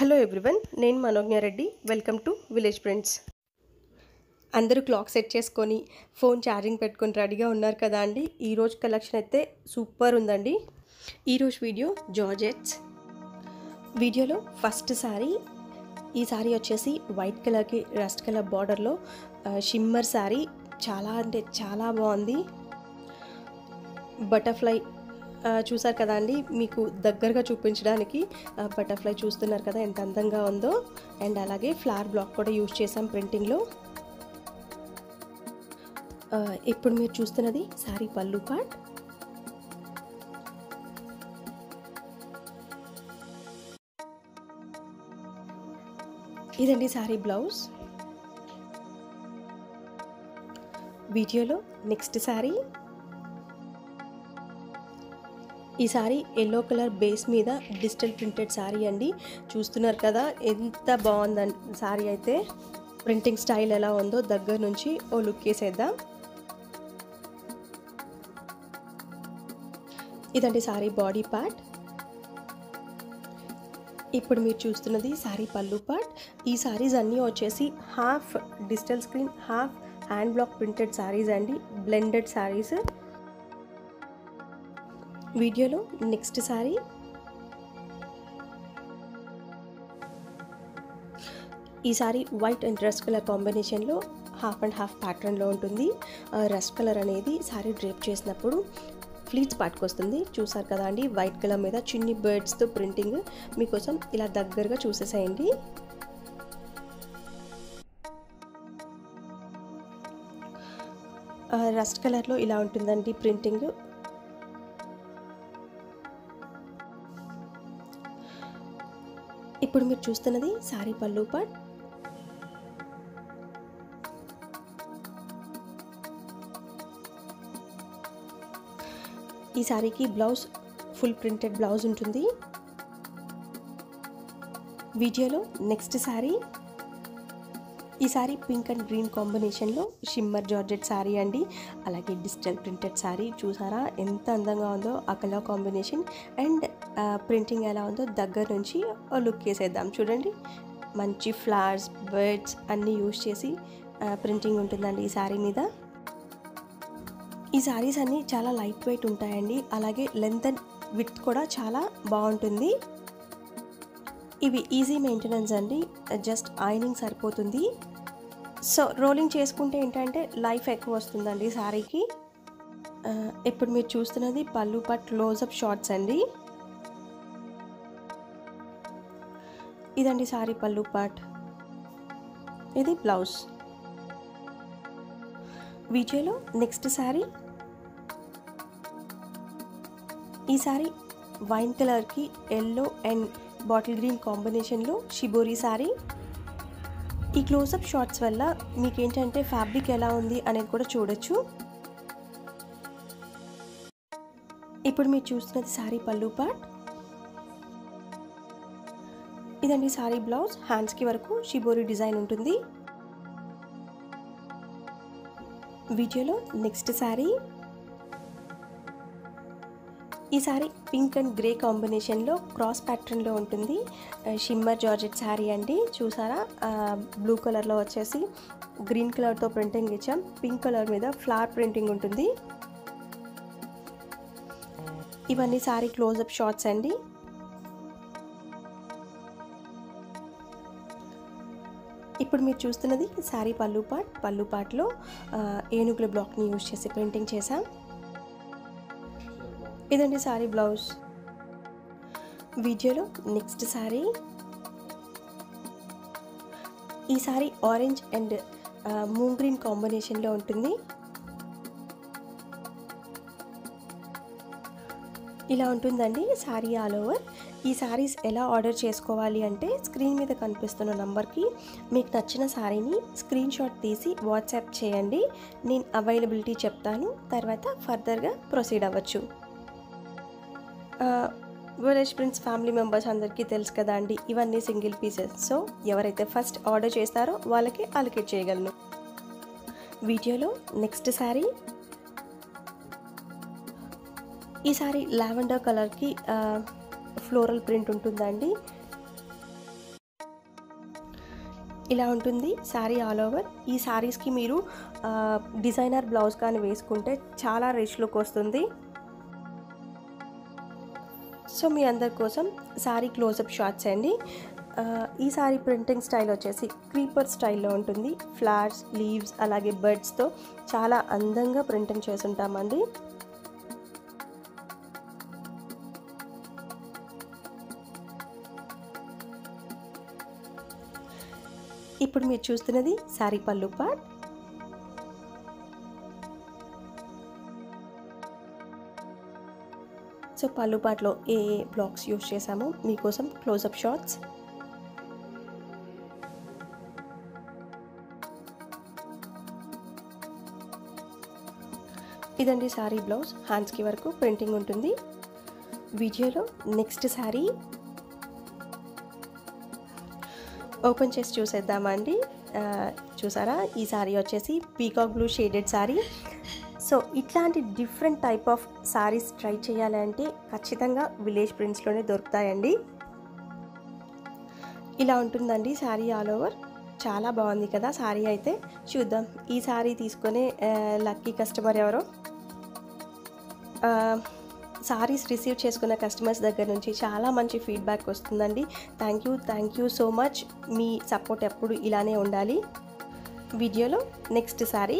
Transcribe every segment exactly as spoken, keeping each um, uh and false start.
Hello everyone, నేను Manogna Reddy. Welcome to village prints. అందరూ clock set చేసుకొని ఫోన్ ఛార్జింగ్ పెట్టుకొని రెడీగా ఉన్నారు కదా అండి. ఈరోజు కలెక్షన్ అయితే సూపర్ ఉందండి. ఈరోజు వీడియో జార్జెట్స్. వీడియోలో ఫస్ట్ సారీ, ఈ సారీ వచ్చేసి వైట్ కలర్కి రస్ట్ కలర్ బార్డర్లో షిమ్మర్ సారీ. చాలా అంటే చాలా బాగుంది. బటర్ఫ్లై చూసారు కదా అండి, మీకు దగ్గరగా చూపించడానికి బటర్ఫ్లై చూస్తున్నారు కదా ఎంత అందంగా ఉందో. అండ్ అలాగే ఫ్లవర్ బ్లాక్ కూడా యూజ్ చేసాం ప్రింటింగ్లో. ఇప్పుడు మీరు చూస్తున్నది సారీ పళ్ళు పార్ట్. ఇదండి సారీ బ్లౌజ్. వీడియోలో నెక్స్ట్ సారీ. ఈ సారీ ఎల్లో కలర్ బేస్ మీద డిజిటల్ ప్రింటెడ్ సారీ అండి. చూస్తున్నారు కదా ఎంత బాగుందండి సారీ అయితే. ప్రింటింగ్ స్టైల్ ఎలా ఉందో దగ్గర నుంచి ఓ లుక్ వేసేద్దాం. ఇదండి సారీ బాడీ పార్ట్. ఇప్పుడు మీరు చూస్తున్నది సారీ పళ్ళు పార్ట్. ఈ సారీస్ అన్నీ వచ్చేసి half digital screen, half hand block printed saris అండి, బ్లెండెడ్ సారీస్. వీడియోలో నెక్స్ట్ సారీ. ఈ sari white and rust colour కాంబినేషన్లో హాఫ్ అండ్ హాఫ్ ప్యాటర్న్లో ఉంటుంది. రస్ట్ కలర్ అనేది సారీ డ్రేప్ చేసినప్పుడు ఫ్లీట్స్ పట్టుకొస్తుంది. చూసారు కదా అండి, వైట్ కలర్ మీద చిన్ని బర్డ్స్తో ప్రింటింగ్. మీకోసం ఇలా దగ్గరగా చూసేసేయండి. రస్ట్ కలర్లో ఇలా ఉంటుందండి ప్రింటింగ్. ఇప్పుడు మీరు చూస్తున్నది సారీ పళ్ళు పార్ట్. ఈ సారీకి బ్లౌజ్ ఫుల్ ప్రింటెడ్ బ్లౌజ్ ఉంటుంది. వీడియోలో నెక్స్ట్ సారీ. ఈ సారీ పింక్ అండ్ గ్రీన్ కాంబినేషన్లో షిమ్మర్ జార్జెట్ సారీ అండి. అలాగే డిజిటల్ ప్రింటెడ్ సారీ. చూసారా ఎంత అందంగా ఉందో ఆ కలర్ కాంబినేషన్ అండ్ ప్రింటింగ్ ఎలా ఉందో దగ్గర నుంచి లుక్ చేసేద్దాం. చూడండి, మంచి ఫ్లవర్స్, బర్డ్స్ అన్నీ యూజ్ చేసి ప్రింటింగ్ ఉంటుందండి ఈ సారీ మీద. ఈ సారీస్ అన్నీ చాలా లైట్ వెయిట్ ఉంటాయండి. అలాగే లెంత్ అండ్ విడ్త్ కూడా చాలా బాగుంటుంది. ఇవి ఈజీ మెయింటెనెన్స్ అండి, జస్ట్ ఐనింగ్ సరిపోతుంది. సో రోలింగ్ చేసుకుంటే ఏంటంటే లైఫ్ ఎక్కువ వస్తుందండి సారీకి. ఇప్పుడు మీరు చూస్తున్నది పళ్ళు పార్ట్ క్లోజ్అప్ షార్ట్స్ అండి. ఇదండి సారీ పళ్ళు పార్ట్. ఇది బ్లౌజ్. వీడియోలో నెక్స్ట్ సారీ. ఈ సారీ వైన్ కలర్కి ఎల్లో అండ్ బాటిల్ గ్రీన్ కాంబినేషన్లో షిబోరి సారీ. ఈ క్లోజ్అప్ షార్ట్స్ వల్ల మీకు ఏంటంటే ఫ్యాబ్రిక్ ఎలా ఉంది అనేది కూడా చూడొచ్చు. ఇప్పుడు మీరు చూస్తున్నది సారీ పళ్ళు పార్ట్. ఇదండి సారీ బ్లౌజ్. హ్యాండ్స్కి వరకు షిబోరి డిజైన్ ఉంటుంది. వీడియోలో నెక్స్ట్ సారీ. ఈ సారీ పింక్ అండ్ గ్రే కాంబినేషన్లో క్రాస్ ప్యాటర్న్లో ఉంటుంది. షిమ్మర్ జార్జెట్ సారీ అండి. చూసారా, బ్లూ కలర్లో వచ్చేసి గ్రీన్ కలర్తో ప్రింటింగ్ ఇచ్చాం. పింక్ కలర్ మీద ఫ్లవర్ ప్రింటింగ్ ఉంటుంది. ఇవన్నీ సారీ క్లోజ్అప్ షార్ట్స్ అండి. ఇప్పుడు మీరు చూస్తున్నది సారీ పళ్ళు పార్ట్. పళ్ళు పార్ట్లో ఏనుగుల బ్లాక్ని యూజ్ చేసి ప్రింటింగ్ చేసాం. ఇదండి సారీ బ్లౌజ్. వీడియోలో నెక్స్ట్ సారీ. ఈ sari orange and moon green కాంబినేషన్లో ఉంటుంది. ఇలా ఉంటుందండి సారీ ఆల్ ఓవర్. ఈ సారీస్ ఎలా ఆర్డర్ చేసుకోవాలి అంటే స్క్రీన్ మీద కనిపిస్తున్న నంబర్కి మీకు నచ్చిన సారీని స్క్రీన్ షాట్ తీసి వాట్సాప్ చేయండి. నేను అవైలబిలిటీ చెప్తాను, తర్వాత ఫర్దర్గా ప్రొసీడ్ అవ్వచ్చు. విలేజ్ ప్రింట్స్ ఫ్యామిలీ మెంబర్స్ అందరికీ తెలుసు కదా అండి, ఇవన్నీ సింగిల్ పీసెస్. సో ఎవరైతే ఫస్ట్ ఆర్డర్ చేస్తారో వాళ్ళకి అలొకేట్ చేయగలను. వీడియోలో నెక్స్ట్ సారీ. ఈ సారీ లావెండర్ కలర్కి ఫ్లోరల్ ప్రింట్ ఉంటుందండి. ఇలా ఉంటుంది శారీ ఆల్ ఓవర్. ఈ శారీస్కి మీరు డిజైనర్ బ్లౌజ్ కానీ వేసుకుంటే చాలా రిచ్ లుక్ వస్తుంది. సో మీ అందరి కోసం శారీ క్లోజప్ షాట్స్ అండి. ఈ శారీ ప్రింటింగ్ స్టైల్ వచ్చేసి క్రీపర్ స్టైల్లో ఉంటుంది. ఫ్లవర్స్, లీవ్స్ అలాగే బర్డ్స్తో చాలా అందంగా ప్రింటింగ్ చేసుంటామండి. ఇప్పుడు మీరు చూస్తున్నది శారీ పళ్ళు పార్ట్. సో పళ్ళు పార్ట్లో ఏ ఏ బ్లాక్స్ యూజ్ చేసామో మీకోసం క్లోజప్ షాట్స్. ఇదండి శారీ బ్లౌజ్, హ్యాండ్స్కి వరకు ప్రింటింగ్ ఉంటుంది. వీడియోలో నెక్స్ట్ శారీ ఓపెన్ చేసి చూసేద్దామండి. చూసారా, ఈ శారీ వచ్చేసి peacock blue shaded sari. So ఇట్లాంటి different type of saris try చేయాలంటే ఖచ్చితంగా విలేజ్ ప్రింట్స్లోనే దొరుకుతాయండి. ఇలా ఉంటుందండి శారీ ఆల్ ఓవర్. చాలా బాగుంది కదా శారీ అయితే. చూద్దాం ఈ శారీ తీసుకునే లక్కీ కస్టమర్ ఎవరో. శారీస్ రిసీవ్ చేసుకున్న కస్టమర్స్ దగ్గర నుంచి చాలా మంచి ఫీడ్బ్యాక్ వస్తుందండి. Thank you thank you so much. మీ సపోర్ట్ ఎప్పుడు ఇలానే ఉండాలి. వీడియోలో నెక్స్ట్ శారీ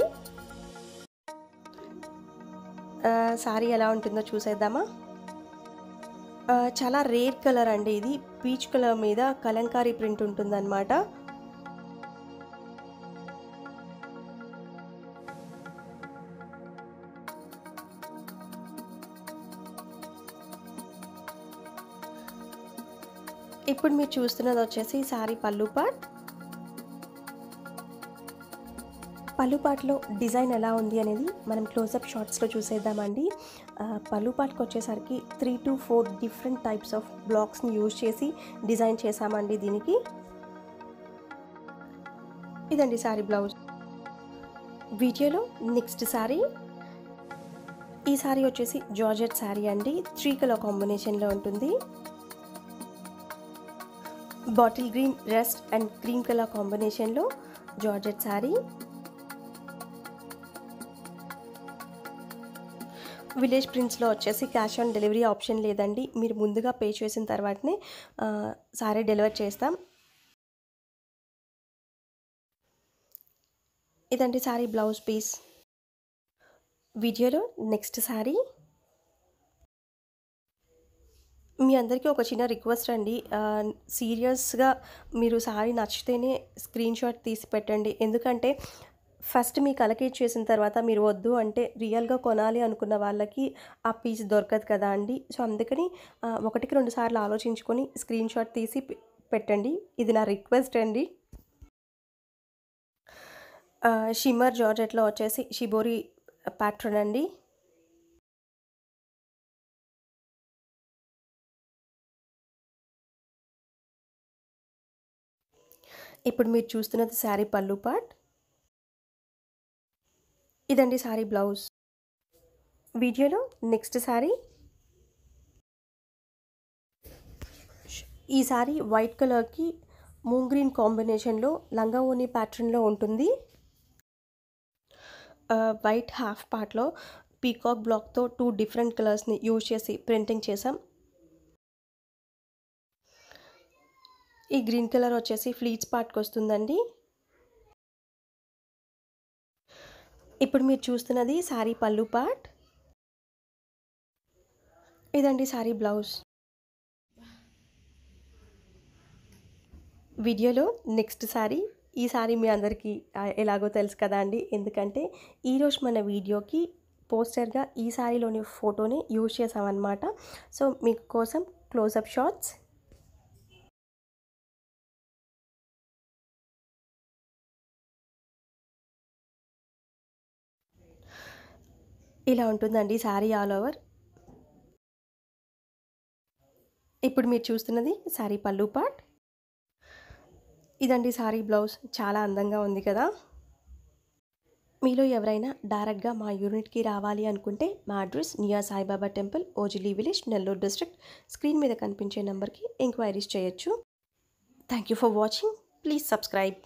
శారీ ఎలా ఉంటుందో చూసేద్దామా. చాలా రేర్ కలర్ అండి ఇది. పీచ్ కలర్ మీద కలంకారీ ప్రింట్ ఉంటుందన్నమాట. ఇప్పుడు మీరు చూస్తున్నది వచ్చేసి శారీ పళ్ళు పార్ట్. పళ్ళు పార్ట్లో డిజైన్ ఎలా ఉంది అనేది మనం క్లోజప్ షాట్స్లో చూసేద్దామండి. పళ్ళు పార్ట్కి వచ్చేసరికి three to four different types of బ్లాక్స్ని యూజ్ చేసి డిజైన్ చేసామండి దీనికి. ఇదండి శారీ బ్లౌజ్. వీడియోలో నెక్స్ట్ శారీ. ఈ శారీ వచ్చేసి జార్జెట్ శారీ అండి. త్రీ కలర్ కాంబినేషన్లో ఉంటుంది. Bottle green, rust and cream colour కాంబినేషన్లో జార్జెట్ శారీ. విలేజ్ ప్రింట్స్లో వచ్చేసి క్యాష్ ఆన్ డెలివరీ ఆప్షన్ లేదండి. మీరు ముందుగా పే చేసిన తర్వాతనే శారీ డెలివర్ చేస్తాం. ఇదండి శారీ బ్లౌజ్ పీస్. వీడియోలో నెక్స్ట్ శారీ. మీ అందరికీ ఒక చిన్న రిక్వెస్ట్ అండి, సీరియస్గా మీరు శారీ నచ్చితేనే స్క్రీన్ షాట్ తీసి పెట్టండి. ఎందుకంటే ఫస్ట్ మీకు అలకేట్ చేసిన తర్వాత మీరు వద్దు అంటే రియల్గా కొనాలి అనుకున్న వాళ్ళకి ఆ పీస్ దొరకదు కదా అండి. సో అందుకని ఒకటికి రెండు సార్లు ఆలోచించుకొని స్క్రీన్ షాట్ తీసి పెట్టండి. ఇది నా రిక్వెస్ట్ అండి. షిమ్మర్ జార్జెట్లో వచ్చేసి షిబోరి ప్యాటర్న్ అండి. ఇప్పుడు మీరు చూస్తున్నది శారీ పళ్ళు పార్ట్. ఇదండి శారీ బ్లౌజ్. వీడియోలో నెక్స్ట్ శారీ. ఈ శారీ వైట్ కలర్కి మూన్ గ్రీన్ కాంబినేషన్లో లంగా ఓని ప్యాటర్న్లో ఉంటుంది. వైట్ హాఫ్ పార్ట్లో పీకాక్ బ్లాక్తో టూ డిఫరెంట్ కలర్స్ని యూజ్ చేసి ప్రింటింగ్ చేసాం. ఈ గ్రీన్ కలర్ వచ్చేసి ఫ్లీట్స్ పార్ట్కి వస్తుందండి. ఇప్పుడు మీరు చూస్తున్నది శారీ పళ్ళు పార్ట్. ఇదండి శారీ బ్లౌజ్. వీడియోలో నెక్స్ట్ శారీ. ఈ శారీ మీ అందరికీ ఎలాగో తెలుసు కదా అండి. ఎందుకంటే ఈరోజు మన వీడియోకి పోస్టర్గా ఈ శారీలోని ఫోటోని యూజ్ చేసామన్నమాట. సో మీకోసం క్లోజప్ షాట్స్. ఇలా ఉంటుందండి శారీ ఆల్ ఓవర్. ఇప్పుడు మీరు చూస్తున్నది శారీ పళ్ళు పార్ట్. ఇదండి శారీ బ్లౌజ్. చాలా అందంగా ఉంది కదా. మీలో ఎవరైనా డైరెక్ట్గా మా యూనిట్కి రావాలి అనుకుంటే మా address near Saibaba temple, Ojili village, Nellore district. Screen మీద కనిపించే నెంబర్కి ఎంక్వైరీస్ చేయొచ్చు. Thank you for watching. Please subscribe.